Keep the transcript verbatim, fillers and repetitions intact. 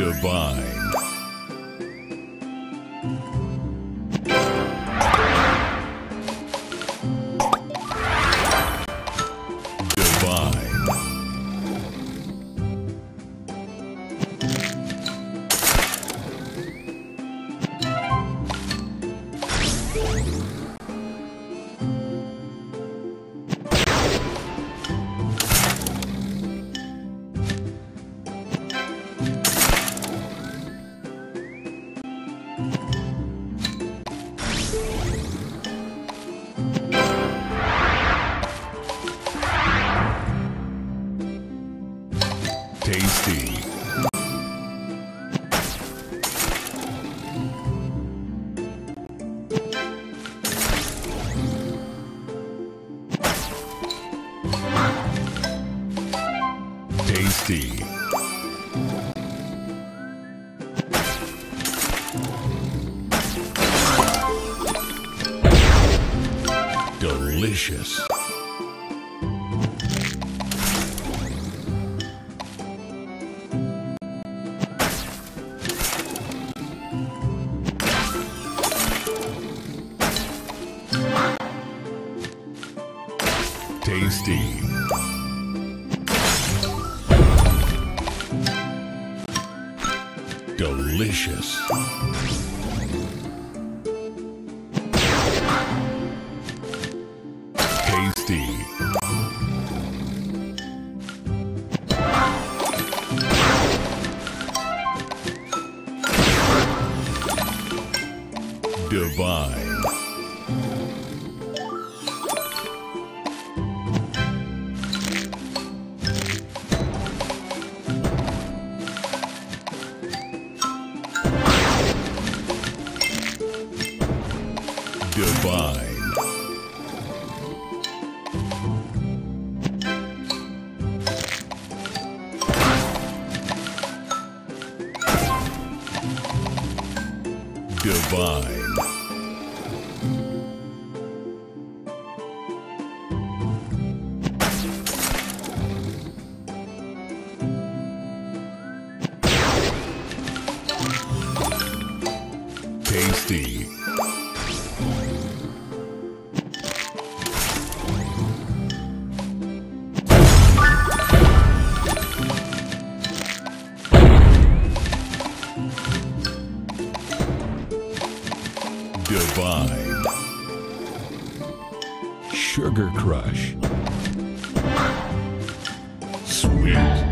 Divine. Tasty. Tasty. Delicious. Tasty. Delicious. Tasty. Divine. Divine. Divine. Tasty. Divine. Sugar Crush. Sweet.